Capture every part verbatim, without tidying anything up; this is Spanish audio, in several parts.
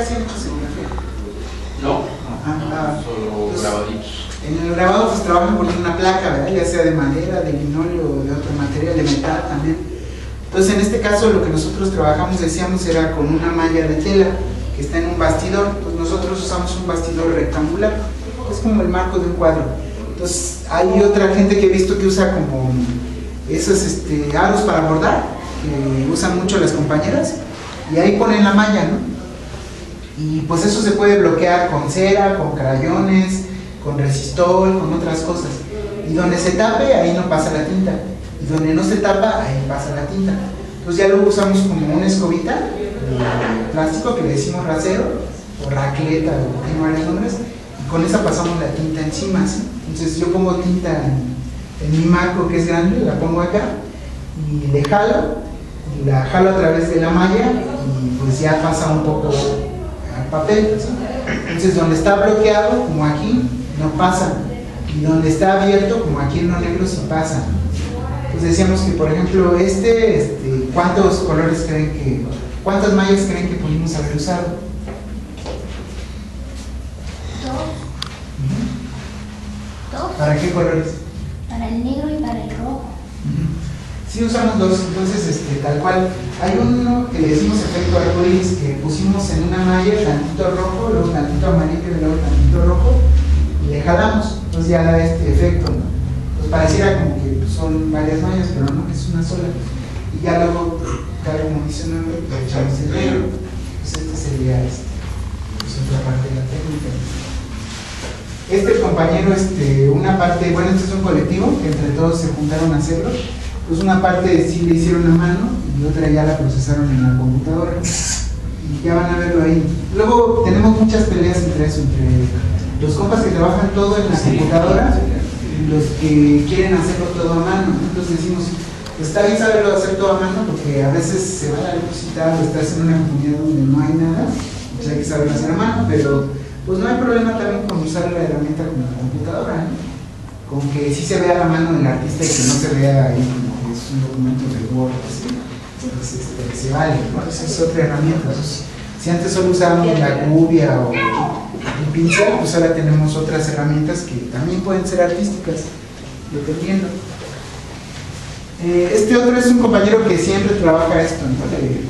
casi han hecho serigrafía. No, ajá, no ah, solo pues, grabaditos. En el grabado pues trabajan por una placa, ¿verdad? Ya sea de madera, de linóleo, de otro material, de metal también. Entonces en este caso lo que nosotros trabajamos, decíamos, era con una malla de tela que está en un bastidor. Pues nosotros usamos un bastidor rectangular, es como el marco de un cuadro. Entonces hay otra gente que he visto que usa como esos este, aros para bordar, que usan mucho las compañeras, y ahí ponen la malla, ¿no? Y pues eso se puede bloquear con cera, con crayones, con resistol, con otras cosas. Y donde se tape, ahí no pasa la tinta. Y donde no se tapa, ahí pasa la tinta. Entonces ya luego usamos como una escobita de plástico que le decimos rasero o racleta, o porque no hay varios nombres, y con esa pasamos la tinta encima, ¿sí? Entonces yo pongo tinta en, en mi marco que es grande, la pongo acá y le jalo, y la jalo a través de la malla y pues ya pasa un poco al papel, ¿sí? Entonces donde está bloqueado, como aquí, no pasa, y donde está abierto, como aquí en lo negro, sí pasa. Pues decíamos que, por ejemplo, este, este ¿cuántos colores creen que, cuántas mallas creen que pudimos haber usado? Dos. ¿Dos? ¿Para qué colores? Para el negro y para el rojo. Sí, usamos dos. Entonces, este, tal cual, hay uno que le decimos efecto arcoíris, que pusimos en una malla tantito rojo, luego tantito amarillo, luego tantito rojo, y le jalamos, entonces ya da este efecto, ¿no? Pues pareciera como que son varias mallas, pero no, es una sola. Y ya luego, claro, como dice un nombre, le echamos el negro. Pues esta sería este, pues otra parte de la técnica. Este compañero, este, una parte, bueno, este es un colectivo que entre todos se juntaron a hacerlo. Pues una parte sí le hicieron a mano y otra ya la procesaron en la computadora. Y ya van a verlo ahí. Luego tenemos muchas peleas entre eso, entre los compas que trabajan todo en la computadora y los que quieren hacerlo todo a mano. Entonces decimos, está bien saberlo hacer todo a mano porque a veces se va a la cosita o estás en una comunidad donde no hay nada, pues hay que saberlo hacer a mano, pero pues no hay problema también con usar la herramienta como la computadora, ¿no? Con que sí se vea la mano del artista y que no se vea ahí como que es un documento de Word, ¿sí? Entonces este, se vale, ¿no? Esa es otra herramienta. Entonces, si antes solo usábamos la gubia o el pincel, pues ahora tenemos otras herramientas que también pueden ser artísticas, dependiendo. Eh, este otro es un compañero que siempre trabaja esto, ¿no? de,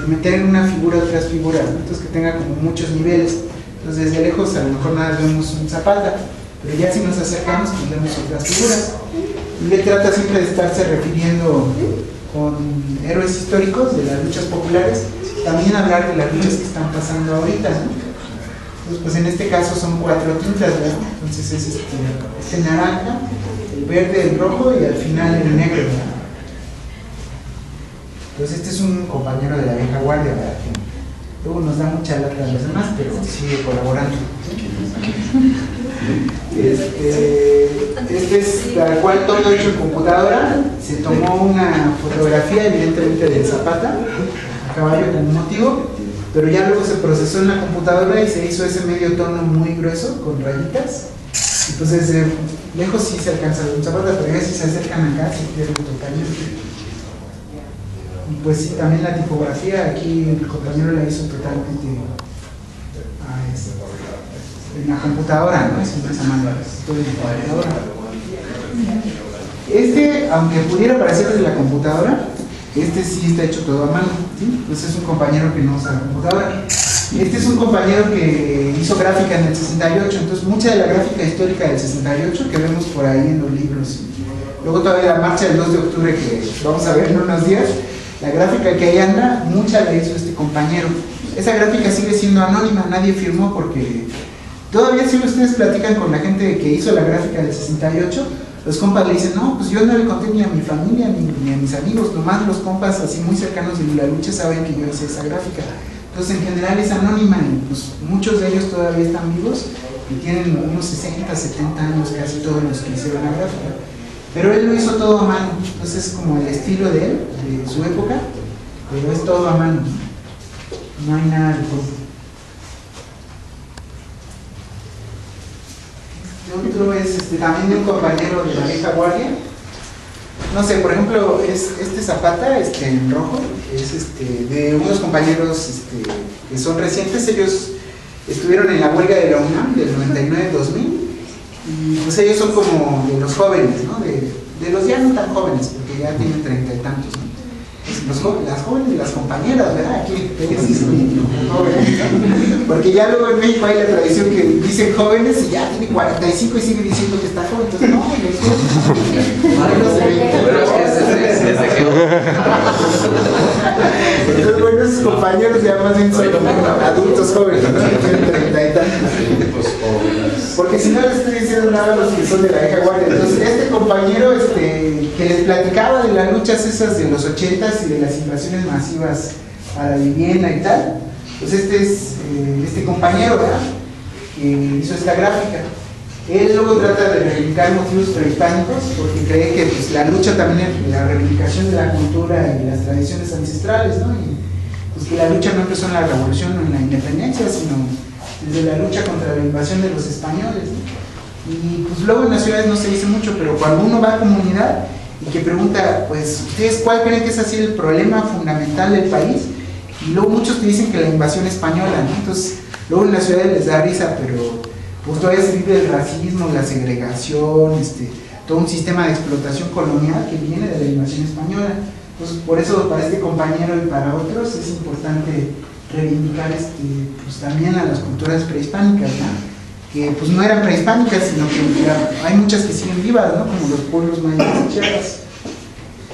de meter en una figura otras figuras, ¿no? Entonces que tenga como muchos niveles. Entonces desde lejos a lo mejor nada vemos un Zapata, pero ya si nos acercamos pondremos otras figuras. Y él trata siempre de estarse refiriendo con héroes históricos de las luchas populares, también hablar de las luchas que están pasando ahorita, ¿no? Pues, pues en este caso son cuatro tintas, ¿verdad? Entonces es este, este naranja, el verde, el rojo y al final el negro, ¿verdad? Entonces este es un compañero de la vieja guardia, ¿verdad? Que luego nos da mucha lata a los demás, pero sigue colaborando. Este, este es tal cual todo hecho en computadora. Se tomó una fotografía evidentemente del Zapata a caballo con un motivo, pero ya luego se procesó en la computadora y se hizo ese medio tono muy grueso con rayitas. Y pues desde lejos sí se alcanza un Zapata, pero ya si se acercan acá se pierde totalmente. Y pues sí, también la tipografía aquí el compañero la hizo totalmente a ese en la computadora, ¿no? Es una semana, todo en la computadora. Este, aunque pudiera parecer desde la computadora, este sí está hecho todo a mano, ¿sí? Pues es un compañero que no usa la computadora. Este es un compañero que hizo gráfica en el sesenta y ocho, entonces mucha de la gráfica histórica del sesenta y ocho que vemos por ahí en los libros. Luego todavía la marcha del dos de octubre que vamos a ver en unos días, la gráfica que ahí anda, mucha la hizo este compañero. Esa gráfica sigue siendo anónima, nadie firmó porque... Todavía si ustedes platican con la gente que hizo la gráfica del sesenta y ocho, los compas le dicen, no, pues yo no le conté ni a mi familia, ni, ni a mis amigos, nomás los compas así muy cercanos de la lucha saben que yo hice esa gráfica. Entonces en general es anónima y pues muchos de ellos todavía están vivos y tienen unos sesenta, setenta años casi todos los que hicieron la gráfica. Pero él lo hizo todo a mano, entonces es como el estilo de él, de su época, pero es todo a mano, no hay nada de todo. Otro es este, también de un compañero de la vieja guardia, no sé, por ejemplo, es, este Zapata, este en rojo, es este, de unos compañeros este, que son recientes. Ellos estuvieron en la huelga de la UNAM del noventa y nueve al dos mil, y pues ellos son como de los jóvenes, ¿no? De, de los ya no tan jóvenes, porque ya tienen treinta y tantos, ¿no? Los jóvenes, las jóvenes y las compañeras, ¿verdad? Aquí existen jóvenes, ¿no? Porque ya luego en México hay la tradición que dicen jóvenes y ya tiene cuarenta y cinco y sigue diciendo que está joven. Entonces, no, no es joven. Entonces, bueno, esos compañeros ya más bien son adultos jóvenes, treinta y tantos. Porque si no les estoy diciendo nada a los que son de la vieja guardia. Entonces, este compañero este, que les platicaba de las luchas esas de los ochentas y de las invasiones masivas a la vivienda y tal, pues este es eh, este compañero, ¿verdad?, que hizo esta gráfica. Él luego trata de reivindicar motivos prehispánicos porque cree que pues, la lucha también es la reivindicación de la cultura y las tradiciones ancestrales, ¿no? Y pues que la lucha no empezó en la revolución o en la independencia, sino desde la lucha contra la invasión de los españoles, ¿no? Y pues luego en las ciudades no se dice mucho, pero cuando uno va a comunidad y que pregunta, pues, ¿ustedes cuál creen que es así el problema fundamental del país? Y luego muchos te dicen que la invasión española, ¿no? Entonces, luego en las ciudades les da risa, pero pues todavía se vive el racismo, la segregación, este, todo un sistema de explotación colonial que viene de la invasión española. Entonces, por eso para este compañero y para otros es importante reivindicar este, pues, también a las culturas prehispánicas, ¿no? Que pues no eran prehispánicas, sino que ya, hay muchas que siguen vivas, ¿no? Como los pueblos mayas de Chiapas.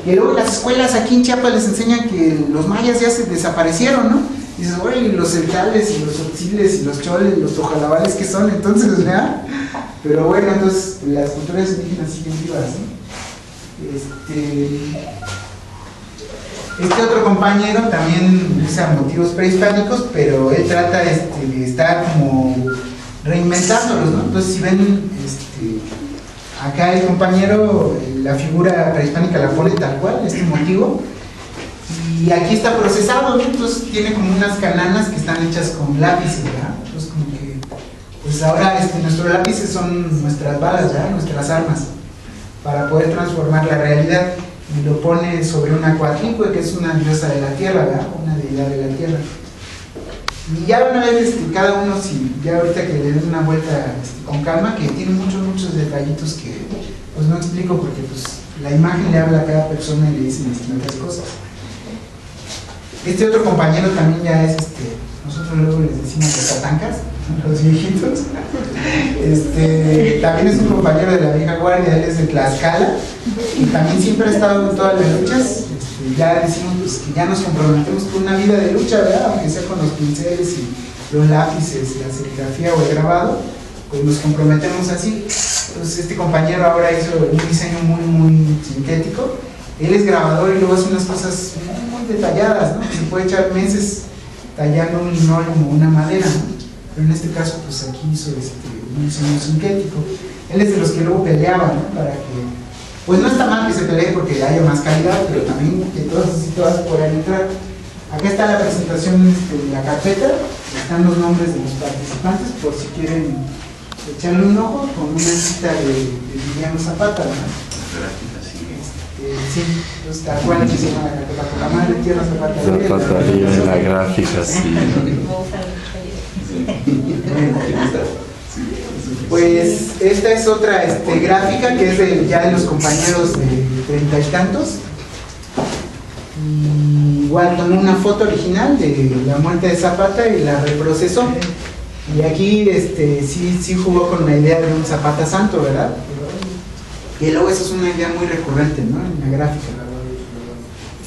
Y luego las escuelas aquí en Chiapas les enseñan que los mayas ya se desaparecieron, ¿no? Y dices, güey, los celtales y los otziles y los choles, los ojalabales que son, entonces, ¿verdad? Pero bueno, entonces las culturas indígenas siguen vivas, ¿no? Este, este otro compañero también usa motivos prehispánicos, pero él trata de este, estar como reinventándolos, ¿no? Entonces si ven este, acá el compañero, la figura prehispánica la pone tal cual, este motivo, y aquí está procesado, ¿no? Entonces tiene como unas cananas que están hechas con lápices, ¿verdad? Entonces como que, pues ahora este, nuestros lápices son nuestras balas, ¿verdad? Nuestras armas, para poder transformar la realidad, y lo pone sobre una cuatlicue, que es una diosa de la tierra, ¿verdad? Una deidad de la tierra. Y ya van a ver este, cada uno, si ya ahorita que le den una vuelta este, con calma, que tiene muchos, muchos detallitos que pues no explico porque pues la imagen le habla a cada persona y le dicen distintas cosas. Este otro compañero también ya es, este, nosotros luego les decimos los atancas, los viejitos. Este, también es un compañero de la vieja guardia, él es de Tlaxcala, y también siempre ha estado en todas las luchas. Ya decimos pues, que ya nos comprometemos con una vida de lucha, ¿verdad? Aunque sea con los pinceles y los lápices, la serigrafía o el grabado, pues nos comprometemos así. Entonces este compañero ahora hizo un diseño muy, muy sintético. Él es grabador y luego hace unas cosas muy, muy detalladas, ¿no? Se puede echar meses tallando un linóleo o una madera, ¿no? Pero en este caso, pues aquí hizo este, un diseño sintético. Él es de los que luego peleaban, ¿no? Para que... pues no está mal que se pelee porque haya más calidad, pero también que todas y todas puedan entrar. Acá está la presentación de la carpeta, están los nombres de los participantes, por si quieren echarle un ojo, con una cita de, de Liliano Zapata, ¿no? Este, sí, entonces tal cual se llama la carpeta, por la madre tierra Zapata. Zapata en la gráfica, sí. Pues esta es otra este, gráfica que es de, ya de los compañeros de treinta y tantos, y igual tomó una foto original de la muerte de Zapata y la reprocesó, y aquí este, sí, sí jugó con la idea de un Zapata santo, ¿verdad? Y luego eso es una idea muy recurrente, ¿no? En la gráfica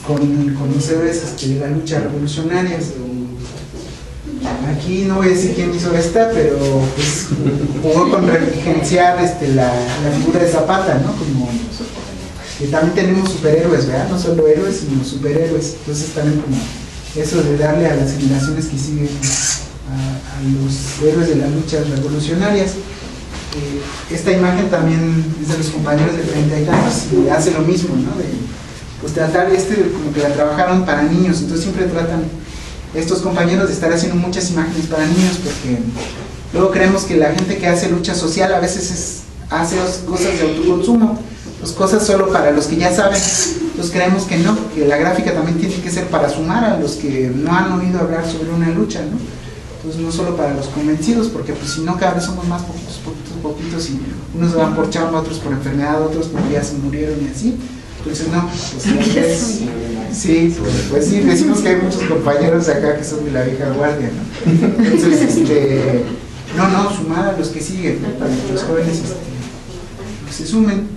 con, con los héroes este, de la lucha revolucionaria. Aquí no voy a decir quién hizo esta, pero pues, jugó con revigenciar este, la, la figura de Zapata, ¿no? Como que también tenemos superhéroes, ¿verdad? No solo héroes, sino superhéroes. Entonces también como eso de darle a las generaciones que siguen a, a los héroes de las luchas revolucionarias. Eh, esta imagen también es de los compañeros de treinta y tantos y hace lo mismo, ¿no? De, pues tratar este, como que la trabajaron para niños, entonces siempre tratan estos compañeros de estar haciendo muchas imágenes para niños, porque luego creemos que la gente que hace lucha social a veces es, hace cosas de autoconsumo, pues cosas solo para los que ya saben. Entonces creemos que no, que la gráfica también tiene que ser para sumar a los que no han oído hablar sobre una lucha, ¿no? Entonces no solo para los convencidos, porque pues si no cada vez somos más poquitos, poquitos, poquitos, y unos van por chamba, otros por enfermedad, otros porque ya se murieron y así. Entonces no, pues, pues sí, pues, pues sí, decimos que hay muchos compañeros de acá que son de la vieja guardia, ¿no? Entonces, este, no, no, sumar a los que siguen, ¿no? Para que los jóvenes este, pues, se sumen.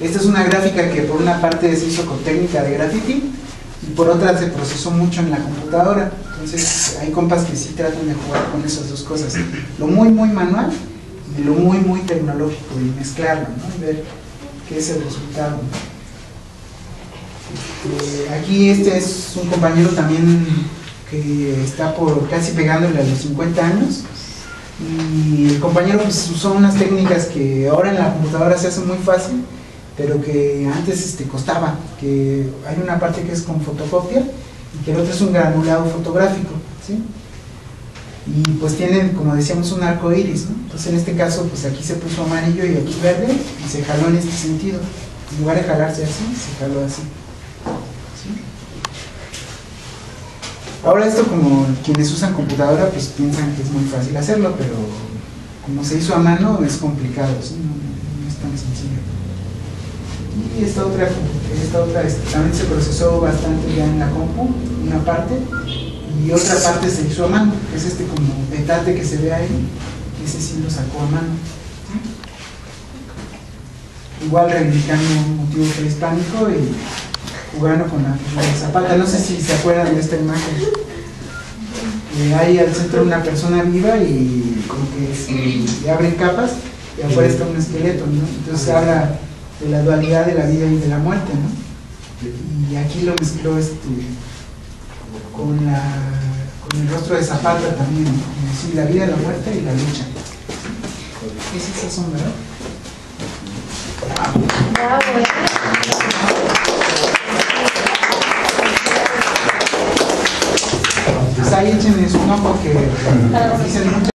Esta es una gráfica que por una parte se hizo con técnica de graffiti y por otra se procesó mucho en la computadora. Entonces hay compas que sí tratan de jugar con esas dos cosas, lo muy muy manual y lo muy muy tecnológico, y mezclarlo, ¿no? Y ver qué es el resultado. Eh, aquí este es un compañero también que está por casi pegándole a los cincuenta años, y el compañero pues usó unas técnicas que ahora en la computadora se hace muy fácil, pero que antes este, costaba, que hay una parte que es con fotocopia y que el otro es un granulado fotográfico, ¿sí? Y pues tienen, como decíamos, un arco iris, ¿no? Entonces en este caso pues aquí se puso amarillo y aquí verde, y se jaló en este sentido, en lugar de jalarse así, se jaló así, ¿sí? Ahora esto, como quienes usan computadora pues piensan que es muy fácil hacerlo, pero como se hizo a mano es complicado, ¿sí? no, no es tan sencillo. Y esta otra, esta otra también se procesó bastante ya en la compu, una parte, y otra parte se hizo a mano, es este como petate que se ve ahí, ese sí lo sacó a mano, ¿sí? Igual reivindicando un motivo prehispánico y jugando con la figura de Zapata. No sé si se acuerdan de esta imagen, eh, hay al centro una persona viva y como que se abren capas y afuera está un esqueleto, ¿no? Entonces habla de la dualidad de la vida y de la muerte, ¿no? Y aquí lo mezcló este, con, la, con el rostro de Zapata también, ¿no? Sí, la vida, la muerte y la lucha. Esas es son, ¿verdad? Pues ahí échenle un ojo, que dicen muchas